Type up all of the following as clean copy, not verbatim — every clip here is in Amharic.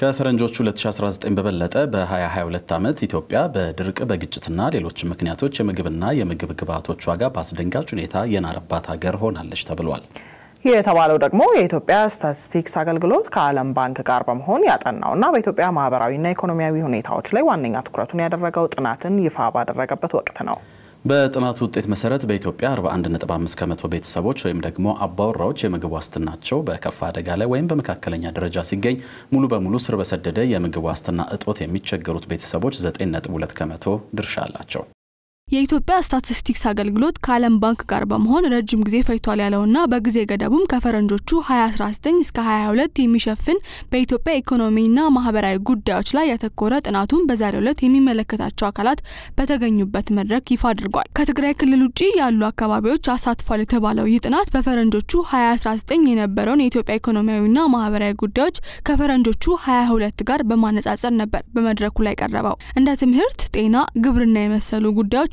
ከፈረንጆቹ 2019 በበለጠ በ2022 ዓመት ኢትዮጵያ በድርቅ በግጭትና ሌሎች ምክንያቶች የምግብና የምግብ ግብዓቶች ዋጋ በአስደንጋጭ ሁኔታ የናረባት ሀገር ሆናለች ተብሏል። የተባለው ደግሞ የኢትዮጵያ ስታቲስቲክስ አገልግሎት ከዓለም ባንክ ጋር በመሆን ያጠናውና በኢትዮጵያ ማህበራዊና ኢኮኖሚያዊ ሁኔታዎች ላይ ዋነኛ ትኩረቱን ያደረገው ጥናትን ይፋ ባደረገበት ወቅት ነው። በጥናቱ ውጤት መሰረት በኢትዮጵያ 41.5% ቤተሰቦች ወይም ደግሞ አባወራዎች የምግብ ዋስትናቸው በከፋ አደጋ ላይ ወይም በመካከለኛ ደረጃ ሲገኝ ሙሉ በሙሉ ስር በሰደደ የምግብ ዋስትና እጦት የሚቸገሩት ቤተሰቦች 9.2% ድርሻ አላቸው። የኢትዮጵያ ስታቲስቲክስ አገልግሎት ከዓለም ባንክ ጋር በመሆን ረጅም ጊዜ ፈይቷል ያለውና በጊዜ ገደቡም ከፈረንጆቹ 2019 እስከ 2022 የሚሸፍን በኢትዮጵያ ኢኮኖሚና ማህበራዊ ጉዳዮች ላይ ያተኮረ ጥናቱን በዛሬው ዕለት የሚመለከታቸው አካላት በተገኙበት መድረክ ይፋ አድርጓል። ከትግራይ ክልል ውጪ ያሉ አካባቢዎች አሳትፏል የተባለው ይህ ጥናት በፈረንጆቹ 2019 የነበረውን የኢትዮጵያ ኢኮኖሚያዊና ማህበራዊ ጉዳዮች ከፈረንጆቹ 2022 ጋር በማነጻጸር ነበር በመድረኩ ላይ ቀረበው። እንደ ትምህርት፣ ጤና፣ ግብርና የመሰሉ ጉዳዮች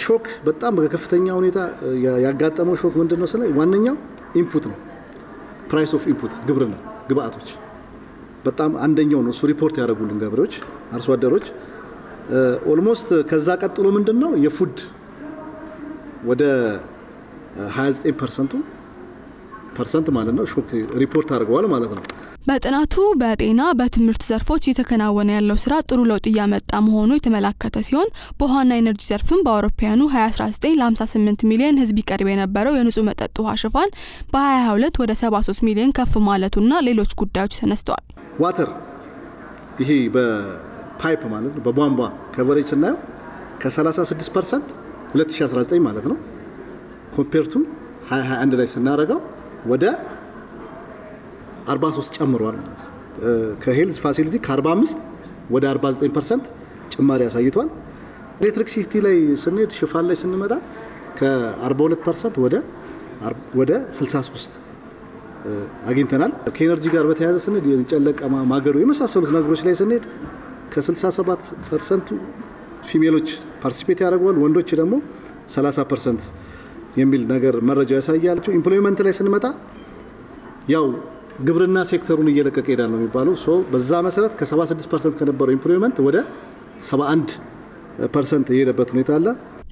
ሾክ በጣም በከፍተኛ ሁኔታ ያጋጠመው ሾክ ምንድነው? ስለ ዋንኛው ኢንፑት ነው። ፕራይስ ኦፍ ኢንፑት ግብርና ግብዓቶች በጣም አንደኛው ነው። ሱ ሪፖርት ያደርጉልን ገበሬዎች፣ አርሶ አደሮች ኦልሞስት ከዛ ቀጥሎ ምንድነው? የፉድ ወደ 29% ማለት ነው ሾክ ሪፖርት አድርገዋል ማለት ነው። በጥናቱ በጤና በትምህርት ዘርፎች የተከናወነ ያለው ስራ ጥሩ ለውጥ ያመጣ መሆኑ የተመለከተ ሲሆን በውሃና ኢነርጂ ዘርፍም በአውሮፓውያኑ 2019 ለ58 ሚሊዮን ህዝብ ይቀርብ የነበረው የንጹህ መጠጥ ውሃ ሽፋን በ2022 ወደ 73 ሚሊዮን ከፍ ማለቱና ሌሎች ጉዳዮች ተነስተዋል። ዋተር ይሄ በፓይፕ ማለት ነው በቧንቧ ከቨሬጅ ስናየው ከ36% 2019 ማለት ነው ኮምፔርቱ 2021 ላይ ስናረጋው ወደ 43 ጨምሯል ማለት ነው። ከሄልዝ ፋሲሊቲ ከ45 ወደ 49% ጭማሪ ያሳይቷል። ኤሌክትሪክ ሲቲ ላይ ስንሄድ ሽፋን ላይ ስንመጣ ከ42% ወደ 63 አግኝተናል። ከኤነርጂ ጋር በተያያዘ ስንሄድ የጨለቀማ ማገሩ የመሳሰሉት ነገሮች ላይ ስንሄድ ከ67% ፊሜሎች ፓርቲሲፔት ያደርጓል ወንዶች ደግሞ 30% የሚል ነገር መረጃ ያሳያል። ኢምፕሎይመንት ላይ ስንመጣ ያው ግብርና ሴክተሩን እየለቀቀ ይዳል ነው የሚባለው። ሶ በዛ መሰረት ከ76% ከነበረው ኢምፕሎይመንት ወደ 71% የሄደበት ሁኔታ አለ።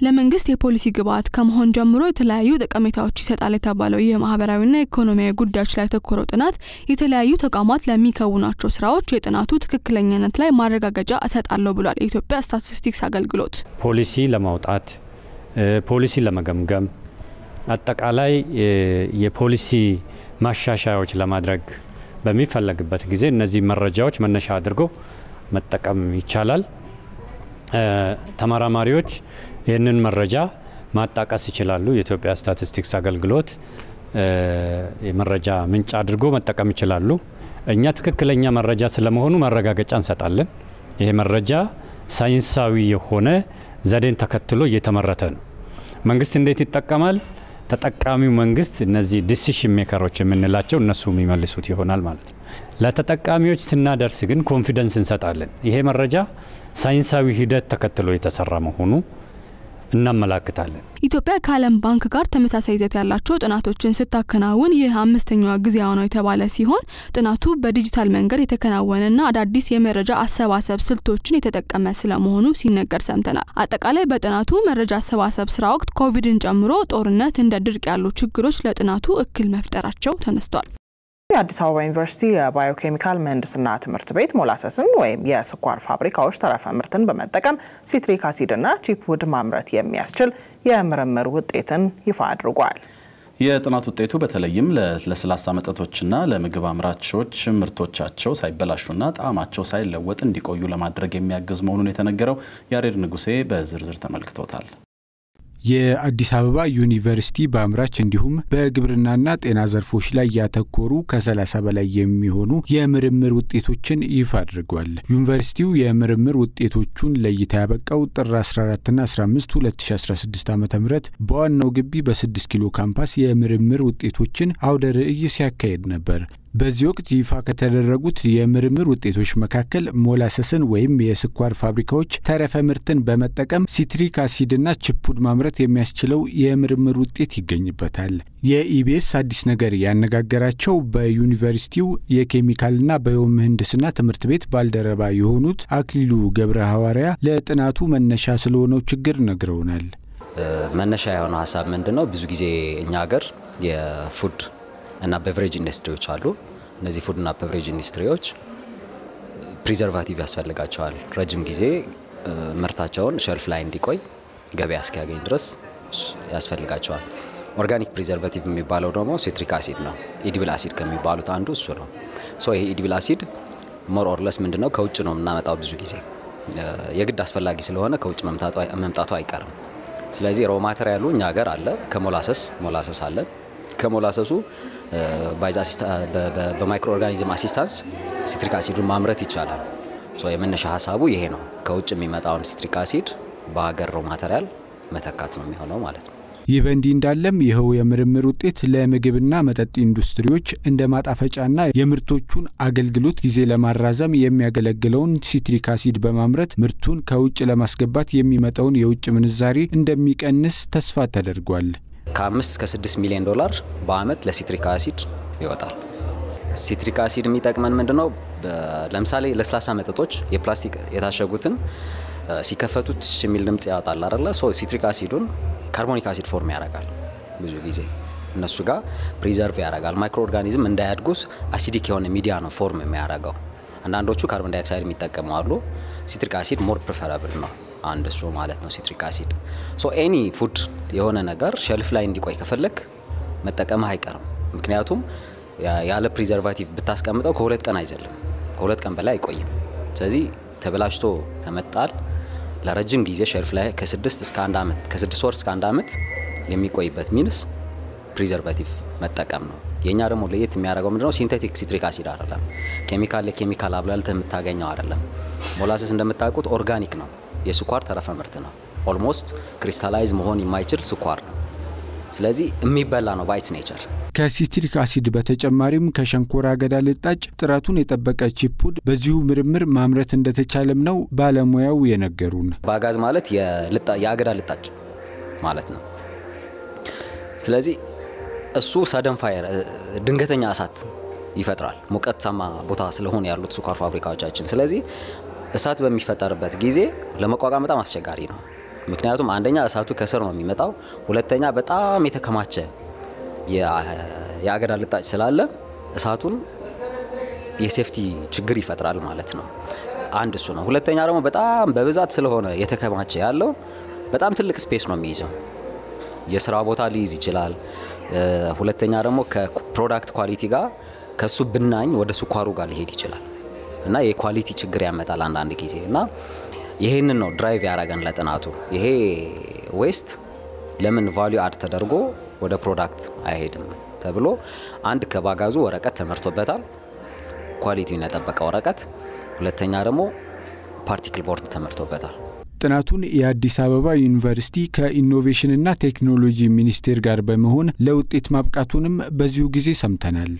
ለመንግስት የፖሊሲ ግብዓት ከመሆን ጀምሮ የተለያዩ ጠቀሜታዎች ይሰጣል የተባለው የማህበራዊና ኢኮኖሚያዊ ጉዳዮች ላይ ተኮረው ጥናት የተለያዩ ተቋማት ለሚከውናቸው ስራዎች የጥናቱ ትክክለኛነት ላይ ማረጋገጫ አሰጣለሁ ብሏል። የኢትዮጵያ ስታቲስቲክስ አገልግሎት ፖሊሲ ለማውጣት ፖሊሲ ለመገምገም አጠቃላይ የፖሊሲ ማሻሻያዎች ለማድረግ በሚፈልግበት ጊዜ እነዚህ መረጃዎች መነሻ አድርጎ መጠቀም ይቻላል። ተመራማሪዎች የነን መረጃ ማጣቀስ ይችላሉ። የኢትዮጵያ ስታቲስቲክስ አገልግሎት የመረጃ ምንጭ አድርጎ መጠቀም ይችላሉ። እኛ ትክክለኛ መረጃ ስለመሆኑ ማረጋገጫ እንሰጣለን። ይሄ መረጃ ሳይንሳዊ የሆነ ዘዴን ተከትሎ እየተመረተ ነው። መንግስት እንዴት ይጠቀማል? ተጠቃሚው መንግስት እነዚህ ዲሲሽን ሜከሮች የምንላቸው እነሱ የሚመልሱት ይሆናል ማለት ነው። ለተጠቃሚዎች ስናደርስ ግን ኮንፊደንስ እንሰጣለን። ይሄ መረጃ ሳይንሳዊ ሂደት ተከትሎ የተሰራ መሆኑ እናመላክታለን። ኢትዮጵያ ከዓለም ባንክ ጋር ተመሳሳይ ይዘት ያላቸው ጥናቶችን ስታከናውን ይህ 5ኛው ጊዜያው ነው የተባለ ሲሆን ጥናቱ በዲጂታል መንገድ የተከናወነና አዳዲስ የመረጃ አሰባሰብ ስልቶችን የተጠቀመ ስለመሆኑ ሲነገር ሰምተናል። አጠቃላይ በጥናቱ መረጃ አሰባሰብ ስራ ወቅት ኮቪድን ጨምሮ ጦርነት እንደ ድርቅ ያሉ ችግሮች ለጥናቱ እክል መፍጠራቸው ተነስቷል። የአዲስ አበባ ዩኒቨርሲቲ የባዮኬሚካል ምህንድስና ትምህርት ቤት ሞላሰስን ወይም የስኳር ፋብሪካዎች ተረፈ ምርትን በመጠቀም ሲትሪክ አሲድና ቺፕውድ ማምረት የሚያስችል የምርምር ውጤትን ይፋ አድርጓል። የጥናት ውጤቱ በተለይም ለስላሳ መጠጦችና ለምግብ አምራቾች ምርቶቻቸው ሳይበላሹና ጣዕማቸው ሳይለወጥ እንዲቆዩ ለማድረግ የሚያግዝ መሆኑን የተነገረው ያሬድ ንጉሴ በዝርዝር ተመልክቶታል። የአዲስ አበባ ዩኒቨርሲቲ ባምራች እንዲሁም በግብርናና ጤና ዘርፎች ላይ ያተኮሩ ከ30 በላይ የሚሆኑ የምርምር ውጤቶችን ይፋ አድርጓል። ዩኒቨርሲቲው የምርምር ውጤቶቹን ለይታ ያበቃው ጥር 14 እና 15 2016 ዓ.ም በዋናው ግቢ በ6 ኪሎ ካምፓስ የምርምር ውጤቶችን አውደ ርዕይ ሲያካሂድ ነበር። በዚህ ወቅት ይፋ ከተደረጉት የምርምር ውጤቶች መካከል ሞላሰስን ወይም የስኳር ፋብሪካዎች ተረፈ ምርትን በመጠቀም ሲትሪክ አሲድና ቺፑድ ማምረት የሚያስችለው የምርምር ውጤት ይገኝበታል። የኢቢኤስ አዲስ ነገር ያነጋገራቸው በዩኒቨርሲቲው የኬሚካልና ባዮምህንድስና ትምህርት ቤት ባልደረባ የሆኑት አክሊሉ ገብረሐዋርያ ለጥናቱ መነሻ ስለሆነው ችግር ነግረውናል። መነሻ የሆነው ሐሳብ ምንድነው? ብዙ ጊዜ እኛ ሀገር የፉድ እና በቨሬጅ ኢንዱስትሪዎች አሉ። እነዚህ ፉድ እና በቨሬጅ ኢንዱስትሪዎች ፕሪዘርቫቲቭ ያስፈልጋቸዋል። ረጅም ጊዜ ምርታቸውን ሼልፍ ላይ እንዲቆይ ገበያ እስኪያገኝ ድረስ ያስፈልጋቸዋል። ኦርጋኒክ ፕሪዘርቫቲቭ የሚባለው ደግሞ ሲትሪክ አሲድ ነው። ኢዲብል አሲድ ከሚባሉት አንዱ እሱ ነው። ሶ ይሄ ኢዲብል አሲድ ሞር ኦር ለስ ምንድነው ከውጭ ነው እናመጣው። ብዙ ጊዜ የግድ አስፈልጋጊ ስለሆነ ከውጭ መምጣቱ አይቀርም። ስለዚህ ሮ ማቴሪያሉ እኛ ሀገር አለ። ከሞላሰስ አለ። ከሞላሰሱ በማይክሮ ኦርጋኒዝም አሲስታንስ ሲትሪክ አሲዱን ማምረት ይቻላል። ሶ የመነሻ ሐሳቡ ይሄ ነው። ከውጭ የሚመጣውን ሲትሪክ አሲድ በአገር ሮ ማቴሪያል መተካት ነው የሚሆነው ማለት ነው። ይበንዲ እንዳለም ይሄው የምርምር ውጤት ለምግብና መጠጥ ኢንዱስትሪዎች እንደማጣፈጫና የምርቶቹን አገልግሎት ጊዜ ለማራዘም የሚያገለግለውን ሲትሪክ አሲድ በማምረት ምርቱን ከውጭ ለማስገባት የሚመጣውን የውጭ ምንዛሪ እንደሚቀንስ ተስፋ ተደርጓል። ከ5 እስከ 6 ሚሊዮን ዶላር በአመት ለሲትሪክ አሲድ ይወጣል። ሲትሪክ አሲድ የሚጠቅመን ምንድነው? ለምሳሌ ለስላሳ መጠጦች የፕላስቲክ የታሸጉትን ሲከፈቱት የሚል ድምጽ ያወጣል አይደለ? ሶ ሲትሪክ አሲዱን ካርቦኒክ አሲድ ፎርም ያረጋል። ብዙ ጊዜ እነሱ ጋር ፕሪዘርቭ ያረጋል። ማይክሮ ኦርጋኒዝም እንዳያድጉስ አሲዲክ የሆነ ሚዲያ ነው ፎርም የሚያረጋው። አንዳንዶቹ ካርቦን ዳይኦክሳይድ የሚጠቀመው አሉ። ሲትሪክ አሲድ ሞር ፕሪፈራብል ነው አንድ እሱ ማለት ነው ሲትሪክ አሲድ። ሶ ኤኒ ፉድ የሆነ ነገር ሼልፍ ላይ እንዲቆይ ከፈለክ መጠቀም አይቀርም። ምክንያቱም ያለ ፕሪዘርቫቲቭ ብታስቀምጠው ከሁለት ቀን በላይ አይቆይም። ስለዚህ ተበላሽቶ ተመጣጣል ለረጅም ጊዜ ሼልፍ ላይ ከ6 ወር እስከ 1 ዓመት የሚቆይበት ሚንስ ፕሪዘርቫቲቭ መጠቀም ነው። የኛ ደግሞ ለየት የሚያደርገው ምንድነው? ሲንቴቲክ ሲትሪክ አሲድ አይደለም። ኬሚካል አብላልተህ የምታገኘው አይደለም። ሞላሰስ እንደምታውቁት ኦርጋኒክ ነው። የስኳር ተረፈ ምርት ነው። ኦልሞስት ክሪስታላይዝ መሆን የማይችል ስኳር ነው። ስለዚህ የሚበላ ነው ባይት ኔቸር። ከሲትሪክ አሲድ በተጨማሪም ከሸንኮራ አገዳ ልጣጭ ጥራቱን የጠበቀ ቺፑድ በዚሁ ምርምር ማምረት እንደተቻለም ነው ባለሙያው የነገሩን። ባጋዝ ማለት የአገዳ ልጣጭ ማለት ነው። ስለዚህ እሱ ሰደም ፋየር ድንገተኛ እሳት ይፈጥራል። ሙቀታማ ቦታ ስለሆነ ያሉት ስኳር ፋብሪካዎቻችን ስለዚህ እሳት በሚፈጠርበት ጊዜ ለመቋቋም በጣም አስቸጋሪ ነው። ምክንያቱም አንደኛ እሳቱ ከሰር ነው የሚመጣው፣ ሁለተኛ በጣም የተከማቸ የአገዳ ልጣጭ ስላለ እሳቱን የሴፍቲ ችግር ይፈጥራል ማለት ነው። አንድ እሱ ነው። ሁለተኛ ደግሞ በጣም በብዛት ስለሆነ የተከማቸ ያለው በጣም ትልቅ ስፔስ ነው የሚይዘው። የሥራ ቦታ ሊይዝ ይችላል። ሁለተኛ ደግሞ ከፕሮዳክት ኳሊቲ ጋር ከሱ ብናኝ ወደ ስኳሩ ጋር ሊሄድ ይችላል እና የኳሊቲ ችግር ያመጣል አንድ ጊዜ። እና ይሄንን ነው ድራይቭ ያረጋን ለጥናቱ። ይሄ ዌስት ለምን ቫልዩ አድ ተደርጎ ወደ ፕሮዳክት አይሄድም ተብሎ አንድ ከባጋዙ ወረቀት ተመርቶበታል። ኳሊቲውን የጠበቀ ወረቀት። ሁለተኛ ደግሞ ፓርቲክል ቦርድ ተመርቶበታል። ጥናቱን የአዲስ አበባ ዩኒቨርሲቲ ከኢኖቬሽንና ቴክኖሎጂ ሚኒስቴር ጋር በመሆን ለውጤት ማብቃቱንም በዚሁ ጊዜ ሰምተናል።